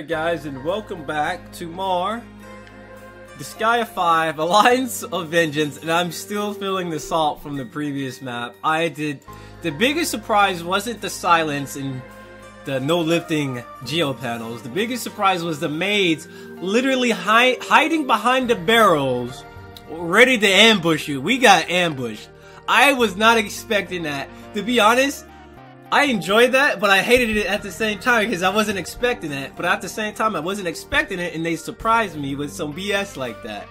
Alright guys, and welcome back to more Disgaea 5, Alliance of Vengeance, and I'm still feeling the salt from the previous map. The biggest surprise wasn't the silence and the no lifting geo panels. The biggest surprise was the maids literally hiding behind the barrels, ready to ambush you. We got ambushed. I was not expecting that. To be honest, I enjoyed that, but I hated it at the same time because I wasn't expecting it. But at the same time, I wasn't expecting it, and they surprised me with some BS like that.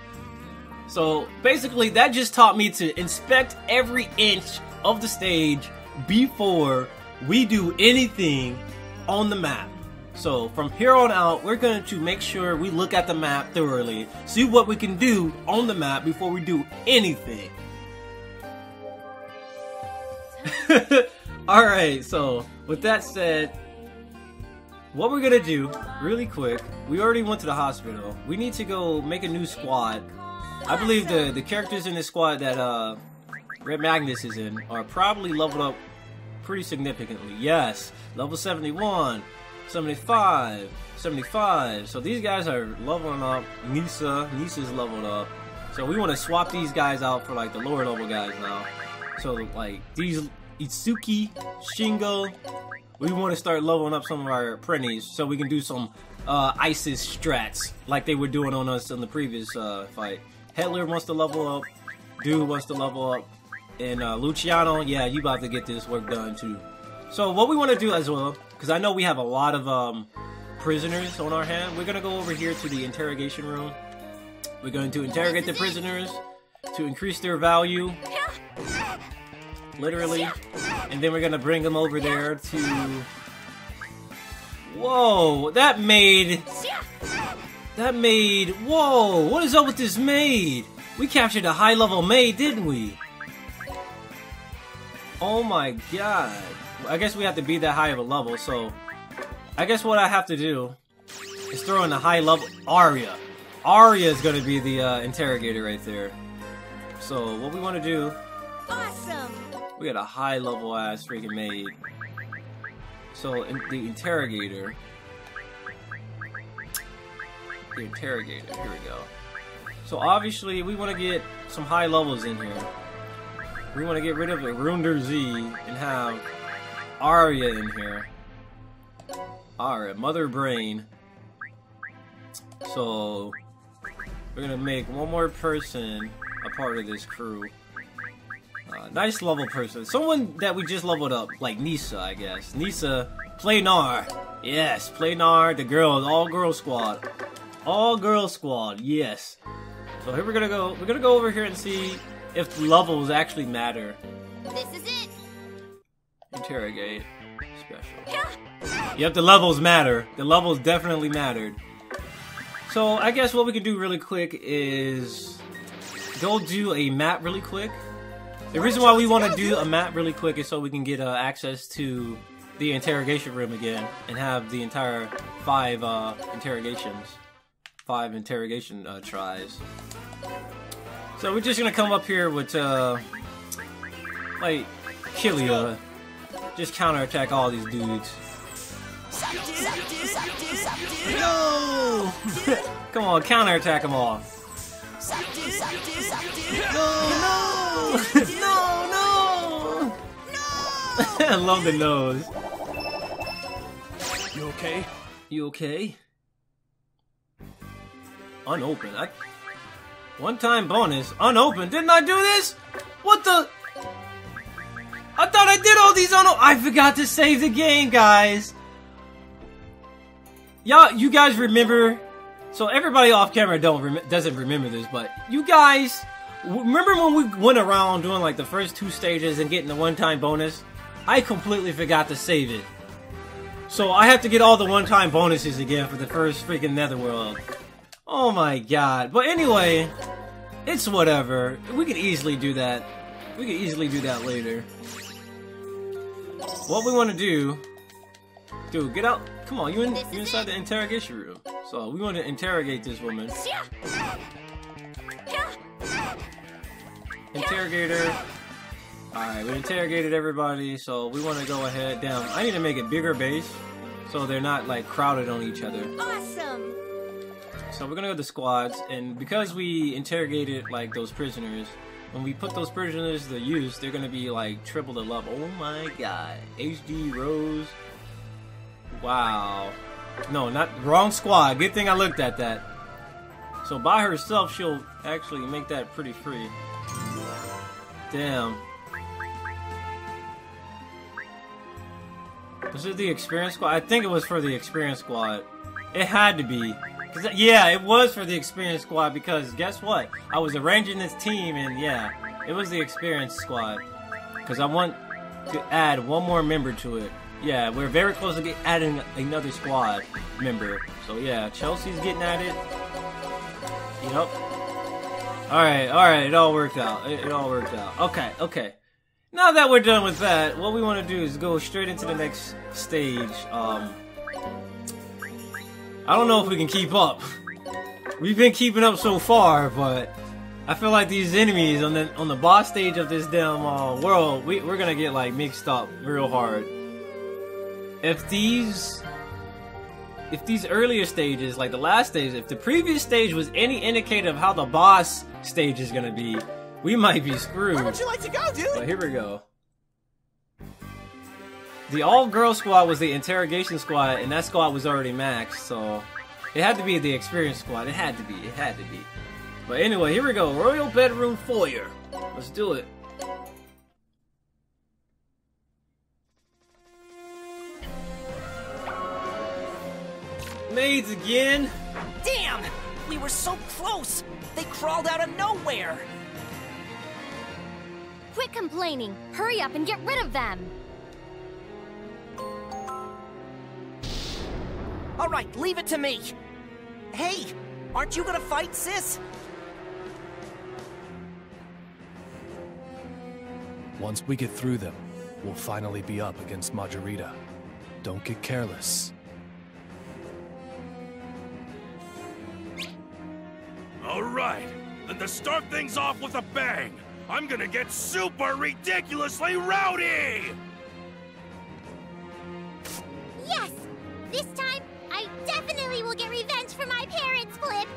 So basically, that just taught me to inspect every inch of the stage before we do anything on the map. So from here on out, we're going to make sure we look at the map thoroughly, see what we can do on the map before we do anything. Alright, so with that said, what we're gonna do really quick, we already went to the hospital. We need to go make a new squad. I believe the characters in this squad that Red Magnus is in are probably leveled up pretty significantly. Yes, level 71, 75, 75. So these guys are leveling up. Nisa's leveled up. So we want to swap these guys out for like the lower level guys now. So like these Itsuki, Shingo, we want to start leveling up some of our apprentices so we can do some ISIS strats like they were doing on us in the previous fight. Hitler wants to level up, dude wants to level up, and Luciano, yeah, you about to get this work done too. So what we want to do as well, because I know we have a lot of prisoners on our hand, we're going to go over here to the interrogation room. We're going to interrogate the prisoners to increase their value. Literally, and then we're gonna bring them over there to... Whoa, that maid, whoa, what is up with this maid? We captured a high level maid, didn't we? Oh my god, I guess we have to be that high of a level, so I guess what I have to do is throw in a high level, Arya. Arya is gonna be the interrogator right there. So what we wanna do... Awesome. We got a high level ass freaking maid. So the interrogator, here we go. So obviously we want to get some high levels in here. We want to get rid of the Runder Z and have Arya in here. Arya, Mother Brain. So we're gonna make one more person a part of this crew. Nice level person. Someone that we just leveled up, like Nisa, I guess. Nisa, Planar. Yes, Planar, the girls, all-girl squad. All-girl squad, yes. So here we're gonna go. We're gonna go over here and see if levels actually matter. This is it. Interrogate. Special. Yep, the levels matter. The levels definitely mattered. So I guess what we can do really quick is go do a map really quick. The reason why we want to do a map really quick is so we can get access to the interrogation room again and have the entire five interrogation tries. So we're just gonna come up here with like Killia, just counterattack all these dudes. No! Come on, counterattack them all. No! No! No! No! I love the nose. You okay? You okay? Unopened. One time bonus. Unopened. Didn't I do this? What the? I thought I did all these unopened. I forgot to save the game, guys. Y'all, you guys remember? So everybody off camera doesn't remember this, but you guys remember when we went around doing like the first two stages and getting the one-time bonus? I completely forgot to save it. So I have to get all the one-time bonuses again for the first freaking Netherworld. Oh my god. But anyway, it's whatever. We can easily do that. We can easily do that later. What we want to do... Dude, get out. Come on, you're inside the interrogation room. So we want to interrogate this woman. Interrogator. Alright, we interrogated everybody, so we want to go ahead. Damn, I need to make a bigger base. so they're not like crowded on each other. Awesome. So we're gonna go to squads, and because we interrogated like those prisoners, when we put those prisoners to use, they're gonna be like triple the level. Oh my god. HD Rose. Wow. No, not wrong squad. Good thing I looked at that. So by herself, she'll actually make that pretty free. Damn. Was it the experience squad? I think it was for the experience squad. It had to be. Cause, yeah, it was for the experience squad because guess what? I was arranging this team and yeah, it was the experience squad. Because I want to add one more member to it. Yeah, we're very close to adding another squad member. So yeah, Chelsea's getting at it. Yep. Alright, it all worked out. It all worked out. Okay. Now that we're done with that, what we want to do is go straight into the next stage. I don't know if we can keep up. We've been keeping up so far, but I feel like these enemies on the boss stage of this damn world, we're gonna get like mixed up real hard. If these earlier stages, like the last stage, if the previous stage was any indicator of how the boss stage is gonna be, we might be screwed. Where would you like to go, dude? But here we go. The all-girl squad was the interrogation squad, and that squad was already maxed, so it had to be the experience squad. It had to be. But anyway, here we go. Royal Bedroom Foyer. Let's do it. Maids again. Damn! We were so close! They crawled out of nowhere! Quit complaining! Hurry up and get rid of them! Alright, leave it to me! Hey! Aren't you gonna fight, sis? Once we get through them, we'll finally be up against Margarita. Don't get careless. Alright, then to start things off with a bang, I'm gonna get super ridiculously rowdy! Yes! This time, I definitely will get revenge for my parents, Flip!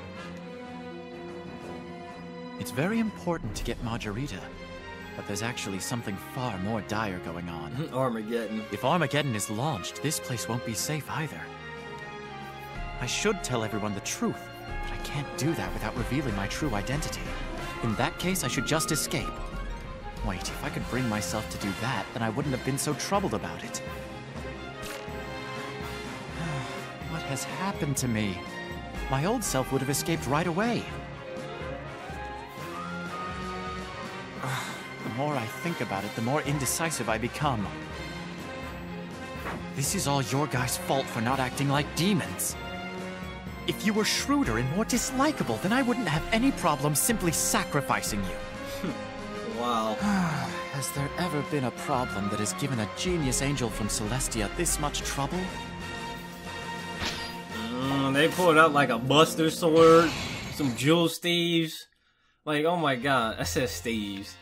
It's very important to get Margarita, but there's actually something far more dire going on. Armageddon. If Armageddon is launched, this place won't be safe either. I should tell everyone the truth, but I can't do that without revealing my true identity. In that case, I should just escape. Wait, if I could bring myself to do that, then I wouldn't have been so troubled about it. What has happened to me? My old self would have escaped right away. The more I think about it, the more indecisive I become. This is all your guys' fault for not acting like demons. If you were shrewder and more dislikable, then I wouldn't have any problem simply sacrificing you. Wow. Has there ever been a problem that has given a genius angel from Celestia this much trouble? They pulled out like a Buster Sword, some jewel staves. Like, oh my god, I said staves.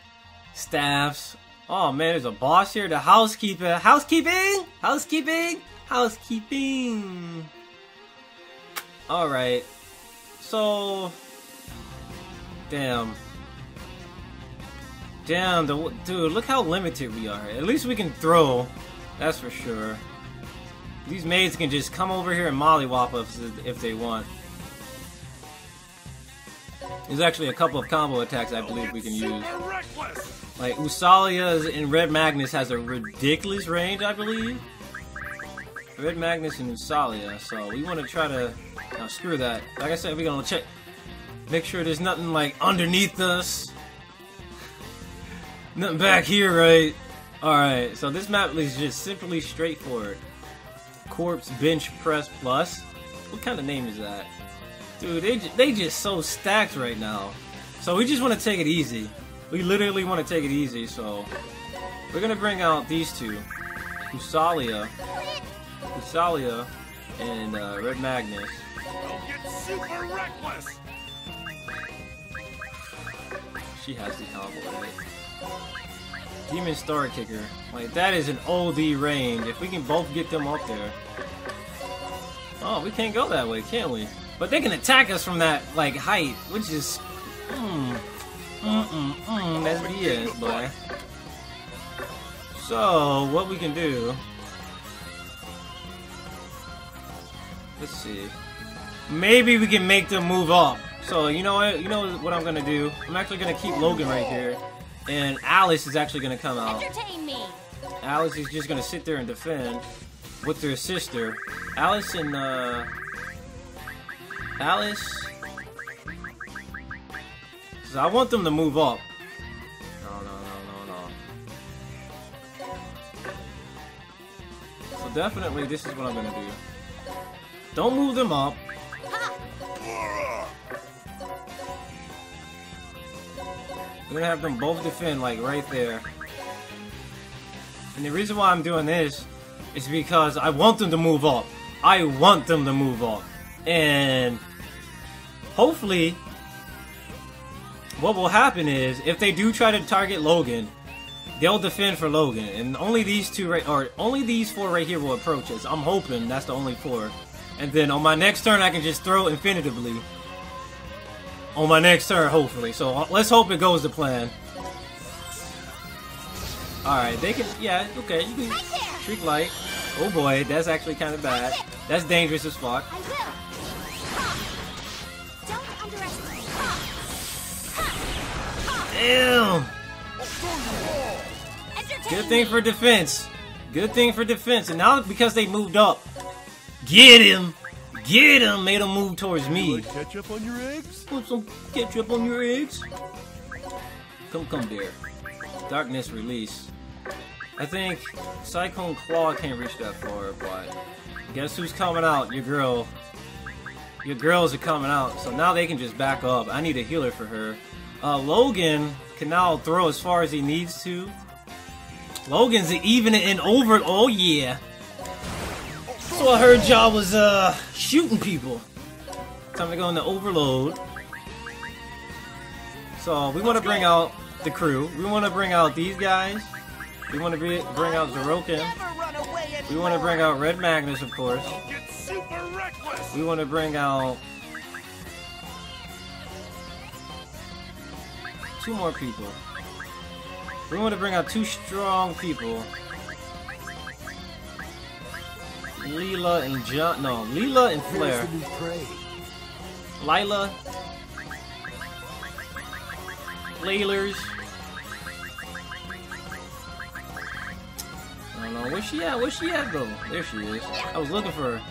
Staffs. Oh man, there's a boss here, the housekeeper. Housekeeping! Alright. So... Damn, dude, look how limited we are. At least we can throw, that's for sure. These maids can just come over here and mollywop us if they want. There's actually a couple of combo attacks I believe we can use. Like Usalia's and Red Magnus has a ridiculous range, I believe. Red Magnus and Usalia, so we want to try to... Now screw that. Like I said, we're gonna check. Make sure there's nothing like underneath us. Nothing back here, right? Alright, so this map is just simply straightforward. Corpse Bench Press Plus. What kind of name is that? Dude, they just so stacked right now. So we just want to take it easy. We literally want to take it easy, so... We're going to bring out these two. Usalia and Red Magnus. Don't get super reckless. She has the combo, right? Demon Star Kicker. Like, that is an OD range. If we can both get them up there, Oh, we can't go that way, can we? But they can attack us from that, like, height, which is... that's BS, boy. So, what we can do... Let's see. Maybe we can make them move up. So, you know what? You know what I'm gonna do? I'm actually gonna keep Logan right here. And Alice is actually gonna come out. Entertain me. Alice is just gonna sit there and defend with their sister. Alice and, Alice... So I want them to move up. No. So definitely this is what I'm gonna do. Don't move them up. We're gonna have them both defend, like, right there. And the reason why I'm doing this is because I want them to move up. I want them to move up. And hopefully, what will happen is, if they do try to target Logan, they'll defend for Logan. And only these two right, or only these four right here will approach us. I'm hoping that's the only four. And then on my next turn, I can just throw infinitively. On my next turn, hopefully. So let's hope it goes to plan. Alright, they can... Yeah, okay. You can Trick Light. Oh boy, that's actually kind of bad. That's dangerous as fuck. Damn! Good thing for defense. Good thing for defense. And now because they moved up, get him! Get him! Made him move towards me. Ketchup on your eggs? Put some ketchup on your eggs. Come, dear. Darkness release. I think Cyclone Claw can't reach that far, but guess who's coming out? Your girl. Your girls are coming out, so now they can just back up. I need a healer for her. Logan can now throw as far as he needs to. Logan's even and over. Oh yeah. So I heard y'all was shooting people. Time to go into overload. So we want to bring out the crew. We want to bring out these guys. We want to bring out Zorokin. We want to bring out Red Magnus, of course. We want to bring out two more people. We want to bring out two strong people. Leela and John. No, Leela and Flair. Leela. Lailers. I don't know. Where's she at? Where's she at, though? There she is. I was looking for her.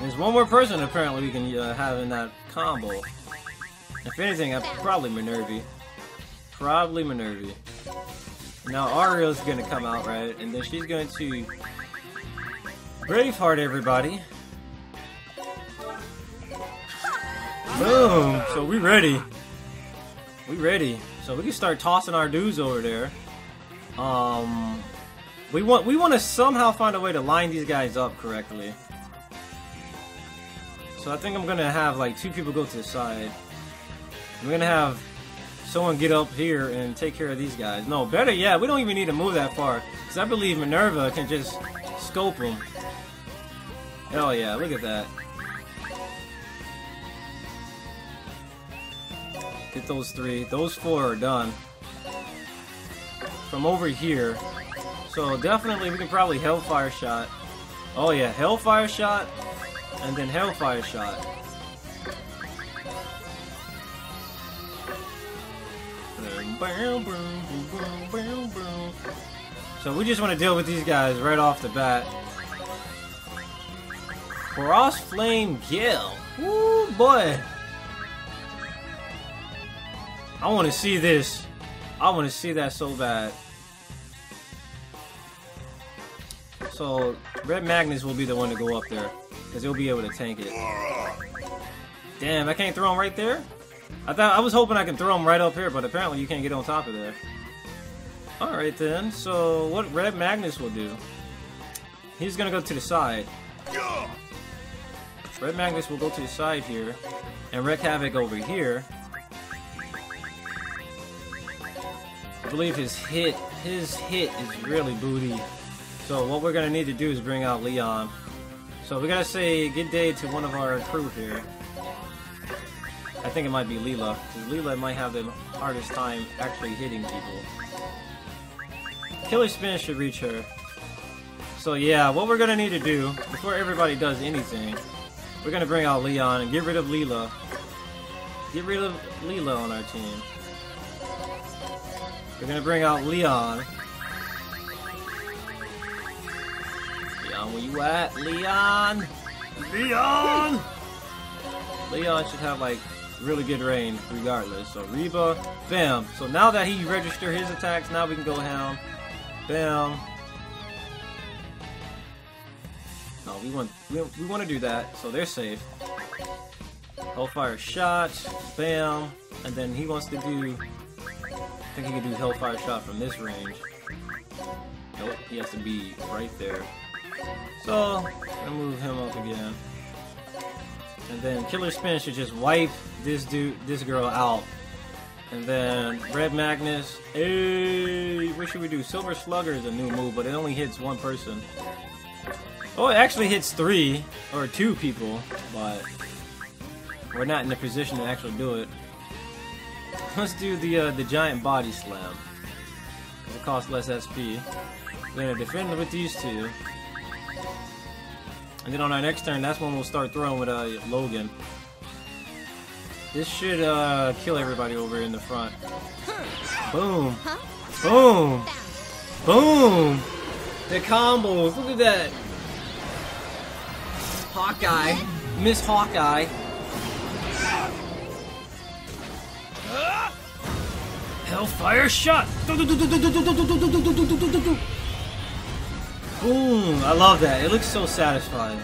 There's one more person, apparently, we can have in that combo. If anything, probably Minervi. Probably Minervi. Now, Ariel's going to come out, right? And then she's going to... Braveheart, everybody. Boom! So we ready. We ready. So we can start tossing our dudes over there. We want to somehow find a way to line these guys up correctly. So I think I'm gonna have like two people go to the side. I'm gonna have someone get up here and take care of these guys. No, better yet, we don't even need to move that far, because I believe Minerva can just scope them. Oh yeah, look at that. Get those three. Those four are done. From over here. So definitely we can probably Hellfire Shot. Oh yeah, Hellfire Shot. And then Hellfire Shot. So we just want to deal with these guys right off the bat. Cross Flame Gale. Ooh, boy. I want to see this. I want to see that so bad. So, Red Magnus will be the one to go up there. Because he'll be able to tank it. Damn, I can't throw him right there? I was hoping I could throw him right up here, but apparently you can't get on top of there. Alright then, so what Red Magnus will do... He's gonna go to the side. Red Magnus will go to the side here, and wreak havoc over here. I believe his hit is really booty. So what we're gonna need to do is bring out Leon. So we gotta say good day to one of our crew here. I think it might be Leela, because Leela might have the hardest time actually hitting people. Killer Spin should reach her. So yeah, what we're gonna need to do, before everybody does anything, we're gonna bring out Leon and get rid of Leela. Get rid of Leela on our team. We're gonna bring out Leon. Leon, where you at? Leon! Leon! Leon should have, like, really good range regardless. So Reba, bam. So now that he registered his attacks, now we can go down. Bam. No, we want to do that, so they're safe. Hellfire shot, bam. And then he wants to do... I think he can do Hellfire shot from this range. Nope, he has to be right there. So, I'm gonna move him up again. And then Killer Spin should just wipe this dude, this girl out. And then Red Magnus. Hey, what should we do? Silver Slugger is a new move, but it only hits one person. Oh, it actually hits three or two people, but we're not in a position to actually do it. Let's do the giant body slam. Cause it costs less SP. We're gonna defend with these two. And then on our next turn, that's when we'll start throwing with Logan. This should kill everybody over in the front. Boom. Boom. Boom. The combos. Look at that. Hawkeye. Miss Hawkeye. Hellfire shot. Boom! I love that. It looks so satisfying.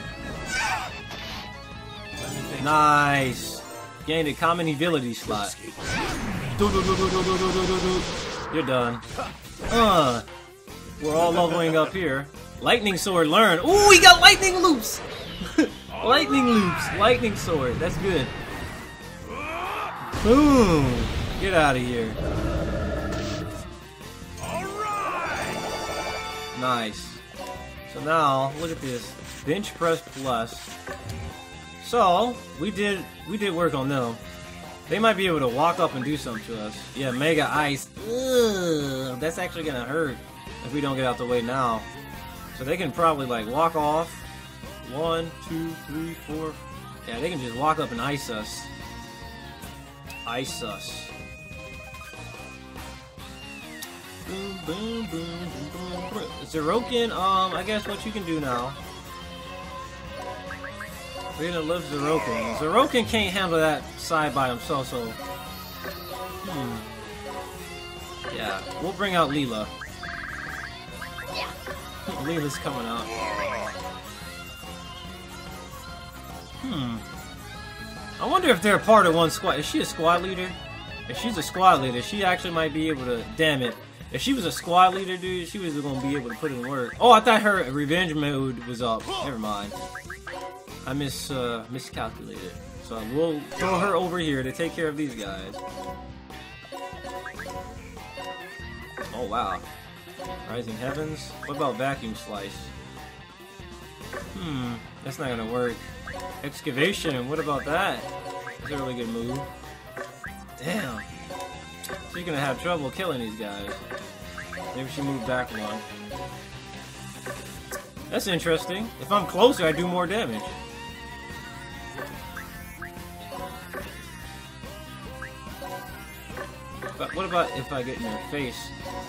Nice. Gained a common ability slot. You're done. We're all leveling up here. Lightning sword, learn. Ooh, we got lightning loops. Lightning loops. Lightning sword. That's good. Boom! Get out of here. Nice. So now, look at this. Bench press plus. So, we did work on them. They might be able to walk up and do something to us. Yeah, Mega Ice. Ugh, that's actually gonna hurt if we don't get out the way now. So they can probably, like, walk off. 1, 2, 3, 4. Yeah, they can just walk up and ice us. Ice us. Boom, boom, boom, boom, boom. Zorokin, I guess what you can do now. We're gonna lift Zorokin. Zorokin can't handle that side by himself, so... Yeah, we'll bring out Leela. Yeah. Leela's coming out. I wonder if they're part of one squad. Is she a squad leader? If she's a squad leader, she actually might be able to... Damn it. If she was a squad leader, dude, she was gonna be able to put in work. Oh, I thought her revenge mode was up. Never mind. I miscalculated. So I will throw her over here to take care of these guys. Oh, wow. Rising Heavens? What about Vacuum Slice? That's not gonna work. Excavation, what about that? That's a really good move. Damn. So you're gonna have trouble killing these guys. Maybe she moved back one. That's interesting. If I'm closer, I do more damage. But what about if I get in their face?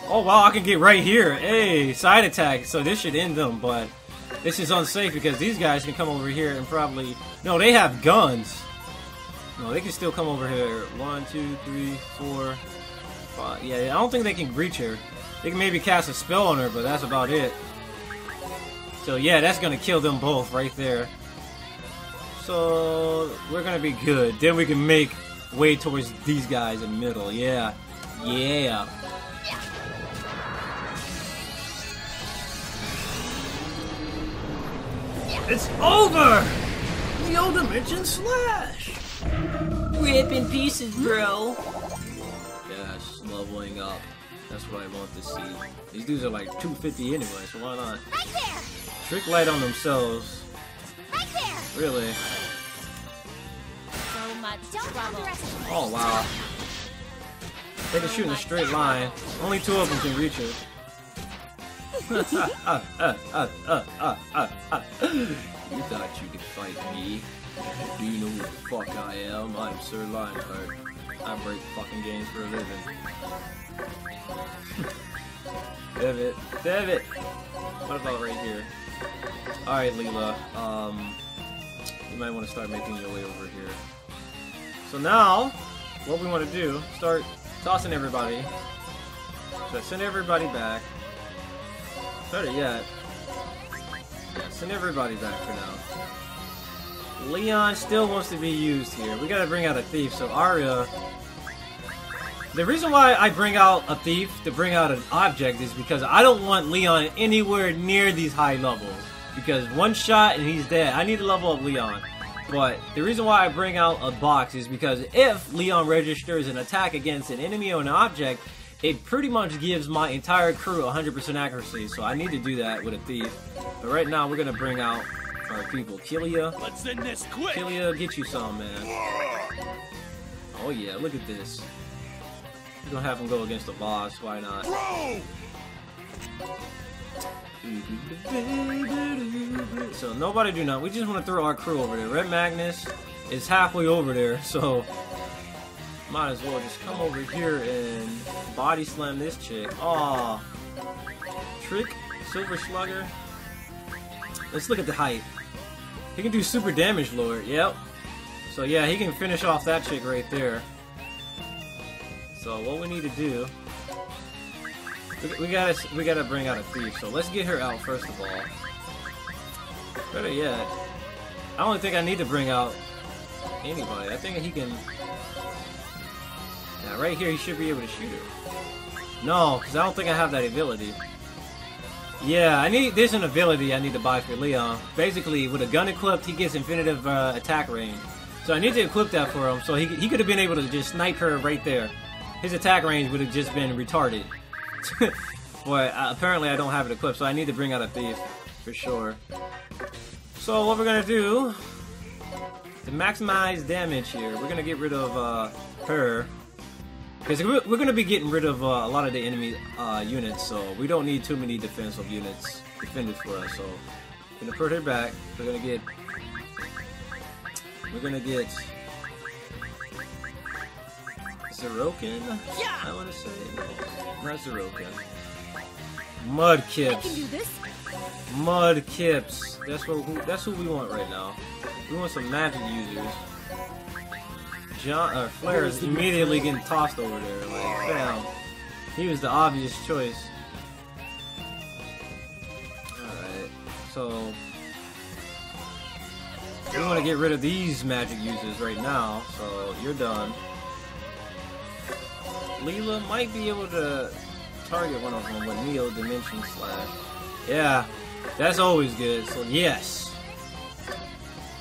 Oh wow, I can get right here! Hey, side attack! So this should end them, but this is unsafe because these guys can come over here and probably... No, they have guns! No, they can still come over here. 1, 2, 3, 4, 5. Yeah, I don't think they can reach her. They can maybe cast a spell on her, but that's about it. So yeah, that's gonna kill them both right there. So we're gonna be good. Then we can make way towards these guys in the middle. Yeah. Yeah. It's over! Neo Dimension Slash! Rip in pieces, bro. Yes, leveling up. That's what I want to see. These dudes are like 250 anyway, so why not? Right there. Trick light on themselves. Really? So much trouble. Oh, wow. They can shoot in a straight line. Only two of them can reach it. You thought you could fight me? Do you know who the fuck I am? I'm Sir Lionheart. I break fucking games for a living. Pivot. Pivot! What about right here? Alright, Leela. You might want to start making your way over here. So now, what we want to do, start tossing everybody. So send everybody back. Better yet. Yeah, send everybody back for now. Leon still wants to be used here. We gotta bring out a thief, so Arya... The reason why I bring out a thief to bring out an object is because I don't want Leon anywhere near these high levels. Because one shot and he's dead. I need to level up Leon. But the reason why I bring out a box is because if Leon registers an attack against an enemy or an object, it pretty much gives my entire crew 100% accuracy. So I need to do that with a thief. But right now we're going to bring out our people. Killia. Let's end this quick. Killia, get you some, man. Oh yeah, look at this. We're going to have him go against the boss. Why not? Bro! So nobody do nothing. We just want to throw our crew over there. Red Magnus is halfway over there, so might as well just come over here and body slam this chick. Aww. Trick, Silver Slugger. Let's look at the height. He can do super damage, Lord. Yep. So yeah, he can finish off that chick right there. So what we need to do, we gotta bring out a thief, so let's get her out first of all. Better yet, I don't think I need to bring out anybody. I think he can... Now right here he should be able to shoot her. No, because I don't think I have that ability. Yeah, there's an ability I need to buy for Leon. Basically, with a gun equipped, he gets infinitive attack range. So I need to equip that for him, so he could have been able to just snipe her right there. His attack range would have just been retarded. But apparently I don't have it equipped, so I need to bring out a thief for sure. So what we're gonna do to maximize damage here, we're gonna get rid of her, because we're gonna be getting rid of a lot of the enemy units, so we don't need too many defensive units defended for us. So we're gonna put her back. We're gonna get Zorokin, yeah. I want to say, no, not Zorokin. Mudkips. I can do this. Mudkips. That's who we want right now. We want some magic users. Flair is immediately getting tossed over there. Like, bam. He was the obvious choice. Alright, so... We want to get rid of these magic users right now, so you're done. Leela might be able to target one of them with Neo Dimension Slash. Yeah, that's always good. So yes,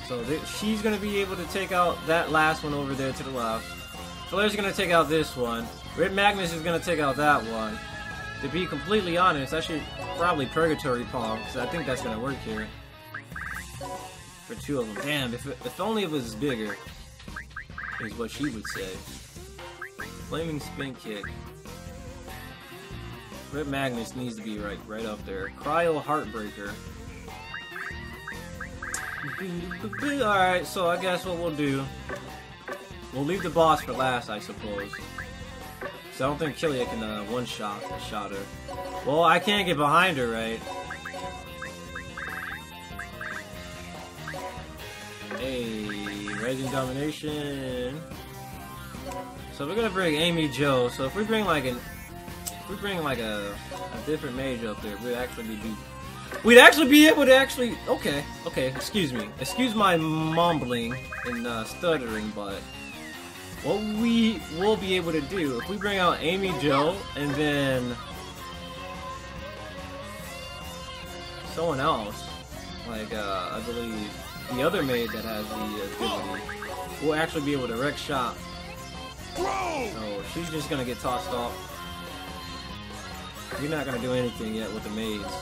so she's gonna be able to take out that last one over there to the left. Flair's gonna take out this one. Red Magnus is gonna take out that one. To be completely honest, I should probably Purgatory Palm because I think that's gonna work here for two of them. Damn, if only it was bigger, is what she would say. Flaming Spin Kick. Red Magnus needs to be right up there. Cryo Heartbreaker. Alright, so I guess what we'll do... We'll leave the boss for last, I suppose. So I don't think Killia can one-shot her. Well, I can't get behind her, right? Hey, Raging Domination... So we're gonna bring Amy Joe. So if we bring like a different mage up there, we'd actually be able to actually. Okay. Excuse me. Excuse my mumbling and stuttering, but what we will be able to do if we bring out Amy Joe and then someone else, like I believe the other mage that has the ability, we'll actually be able to wreck shop. So she's just gonna get tossed off. You're not gonna do anything yet with the maids.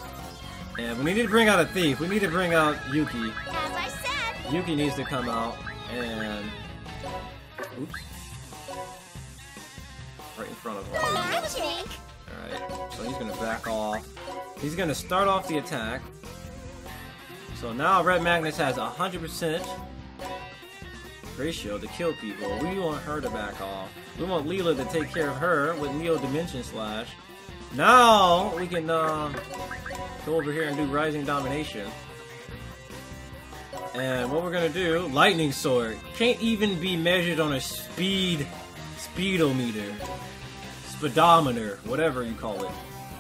And we need to bring out a thief. We need to bring out Yuki. As I said. Yuki needs to come out and... Oops. Right in front of him. Alright, so he's gonna back off. He's gonna start off the attack. So now Red Magnus has 100% ratio to kill people. We want her to back off. We want Leela to take care of her with Leo Dimension Slash. Now we can go over here and do Rising Domination. And what we're gonna do, Lightning Sword. Can't even be measured on a speedometer. Speedometer, whatever you call it.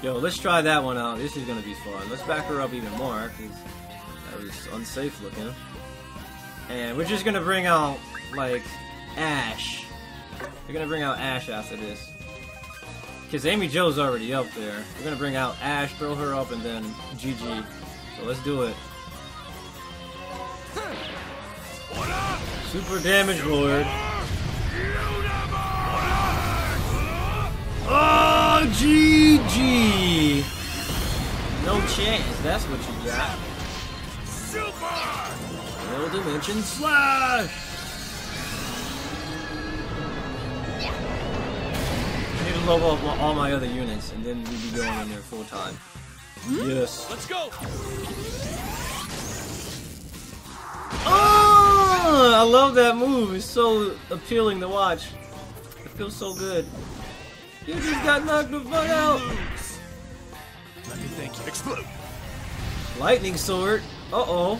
Yo, let's try that one out. This is gonna be fun. Let's back her up even more, because that was unsafe looking. And we're just gonna bring out, like, Ash. We're gonna bring out Ash after this. Because Amy Joe's already up there. We're gonna bring out Ash, throw her up, and then GG. So let's do it. Super Damage Lord. Oh, GG! No chance, that's what you got. Super! No Dimension Slash! I need to level up all my other units, and then we'll be going in there full time. Yes. Let's go! Oh! I love that move, it's so appealing to watch. It feels so good. You just got knocked the fuck out! Let me think. Explode! Lightning Sword. Uh-oh.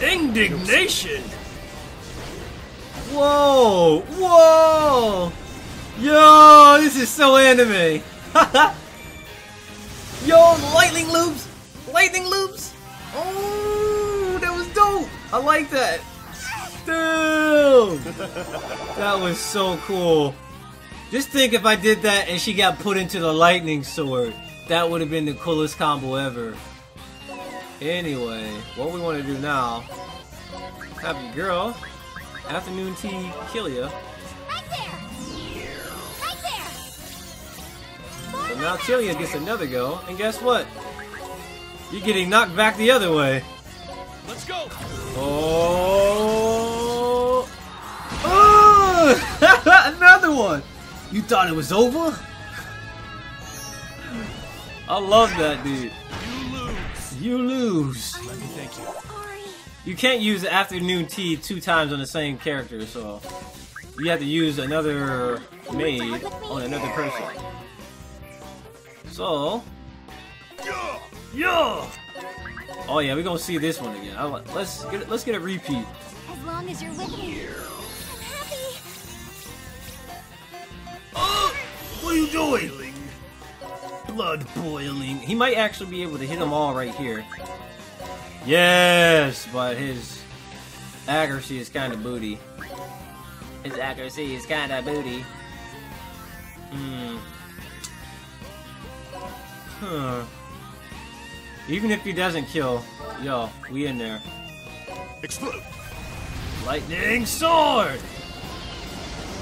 Indignation! Whoa! Whoa! Yo! This is so anime! Yo! Lightning loops! Lightning loops! Oh! That was dope! I like that! Dude! That was so cool. Just think if I did that and she got put into the Lightning Sword. That would have been the coolest combo ever. Anyway, what we want to do now... Happy girl. Afternoon tea, Killia. Right there! Right there! So now Killia gets another go, and guess what? You're getting knocked back the other way. Let's go! Oh! Oh! Another one! You thought it was over? I love that, dude. You lose. You lose. Let me thank you. You can't use afternoon tea 2 times on the same character, so you have to use another maid on another person. So, yeah. Oh yeah, we're gonna see this one again. Let's get a repeat. As long as you're with me. What are you doing? Blood boiling. He might actually be able to hit them all right here. Yes, but his accuracy is kind of booty. His accuracy is kind of booty. Huh. Even if he doesn't kill, yo, we in there. Explode. Lightning Sword.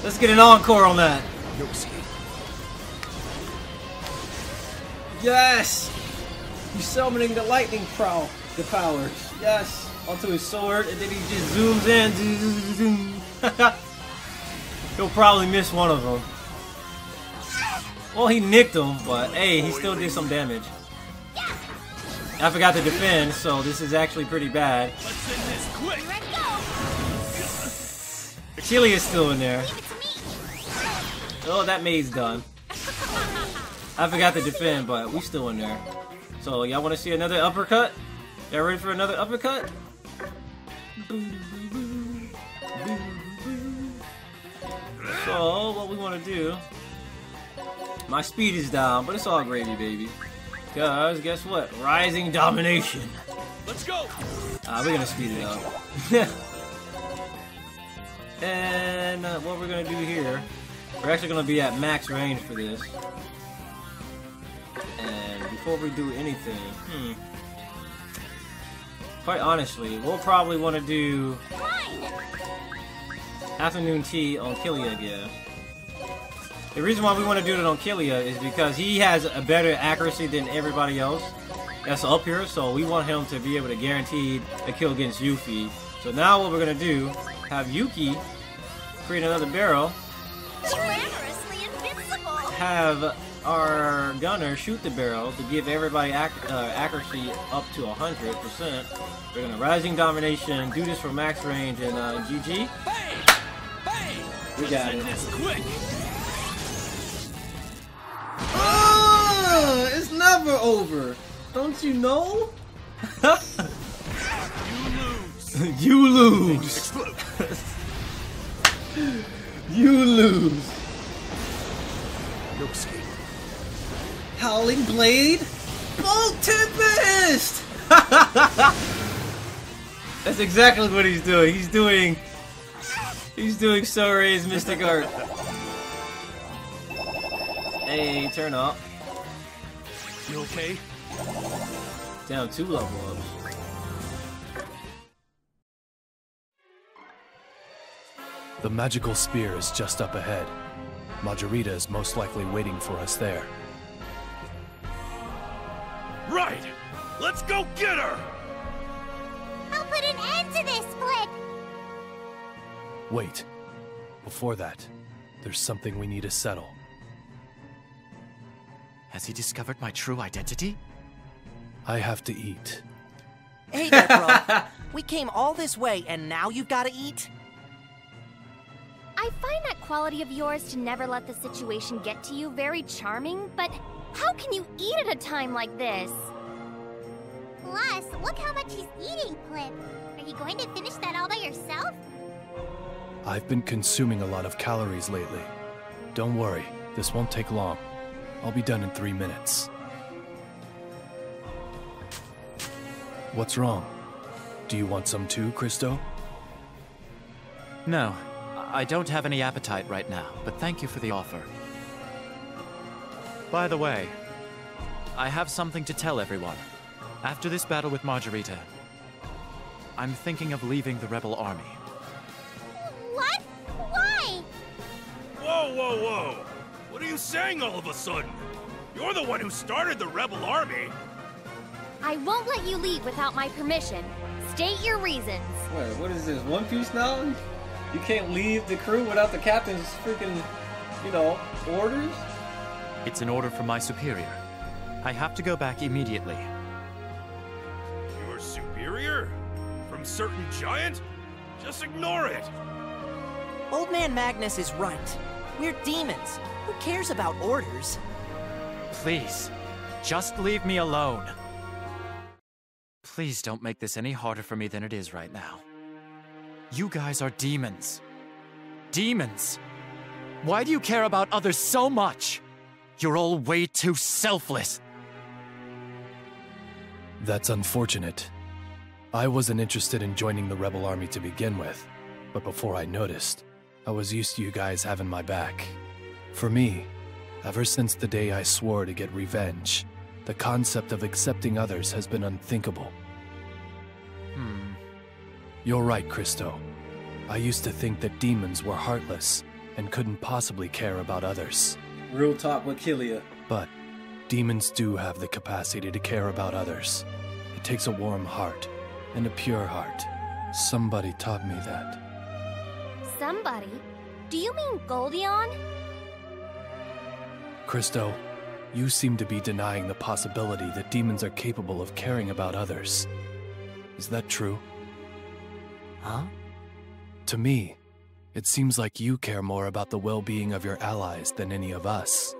Let's get an encore on that. Yes! He's summoning the lightning powers. Yes! Onto his sword, and then he just zooms in. He'll probably miss one of them. Well, he nicked him, but hey, he still did some damage. I forgot to defend, so this is actually pretty bad. Chili is still in there. Oh, that maid's done. I forgot to defend, but we still in there. So, y'all want to see another uppercut? Y'all ready for another uppercut? So, what we want to do... My speed is down, but it's all gravy, baby. Because, guess what? Rising Domination! Let's go! We're gonna speed it up. And, what we're gonna do here... We're actually gonna be at max range for this. And before we do anything, quite honestly, we'll probably want to do afternoon tea on Killia again. The reason why we want to do it on Killia is because he has a better accuracy than everybody else. that's up here, so we want him to be able to guarantee a kill against Yuki. So now what we're going to do, have Yuki create another barrel, have our gunner shoot the barrel to give everybody accuracy up to 100%. We're going to rising domination, do this for max range, and GG. Bang! Bang! We got it. Quick. Oh, it's never over. Don't you know? You lose. You lose. Howling Blade, Bolt Tempest! That's exactly what he's doing. He's doing Soray's Mystic Art. Hey, turn up. You okay? Down 2 level ups. The magical spear is just up ahead. Margarita is most likely waiting for us there. Right! Let's go get her! I'll put an end to this, Split! Wait. Before that, there's something we need to settle. Has he discovered my true identity? I have to eat. Hey there, bro. We came all this way and now you've got to eat? I find that quality of yours to never let the situation get to you very charming, but how can you eat at a time like this? Plus, look how much he's eating, Plip. Are you going to finish that all by yourself? I've been consuming a lot of calories lately. Don't worry, this won't take long. I'll be done in 3 minutes. What's wrong? Do you want some too, Christo? No. I don't have any appetite right now, but thank you for the offer. By the way, I have something to tell everyone. After this battle with Margarita, I'm thinking of leaving the rebel army. What? Why? Whoa, whoa, whoa! What are you saying all of a sudden? You're the one who started the rebel army! I won't let you leave without my permission. State your reasons. Wait, what is this, One Piece now? You can't leave the crew without the captain's freaking, you know, orders? It's an order from my superior. I have to go back immediately. Your superior? From certain giant? Just ignore it! Old Man Magnus is right. We're demons. Who cares about orders? Please, just leave me alone. Please don't make this any harder for me than it is right now. You guys are demons. Demons! Why do you care about others so much? You're all way too selfless. That's unfortunate. I wasn't interested in joining the rebel army to begin with, but before I noticed, I was used to you guys having my back. For me, ever since the day I swore to get revenge, the concept of accepting others has been unthinkable. You're right, Christo. I used to think that demons were heartless and couldn't possibly care about others. Real talk with Killia. But demons do have the capacity to care about others. It takes a warm heart and a pure heart. Somebody taught me that. Somebody? Do you mean Goldion? Christo, you seem to be denying the possibility that demons are capable of caring about others. Is that true? Huh? To me, it seems like you care more about the well-being of your allies than any of us.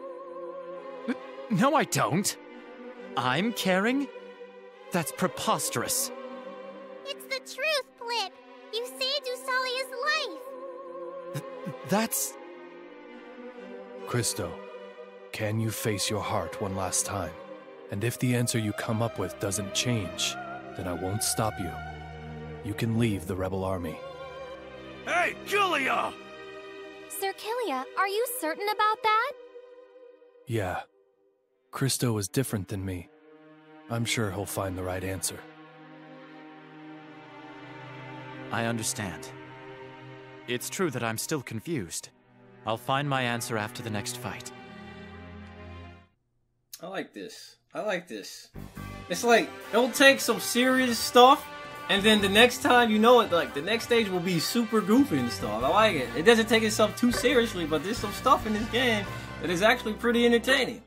No, I don't. I'm caring? That's preposterous. It's the truth, Blip. You saved Usalia's life. That's... Christo, can you face your heart one last time? And if the answer you come up with doesn't change, then I won't stop you. You can leave the rebel army. Hey, Killia! Sir Killia, are you certain about that? Yeah. Christo is different than me. I'm sure he'll find the right answer. I understand. It's true that I'm still confused. I'll find my answer after the next fight. I like this. It's like, it'll take some serious stuff, and then the next time you know it, like, the next stage will be super goofy and stuff. I like it. It doesn't take itself too seriously, but there's some stuff in this game that is actually pretty entertaining.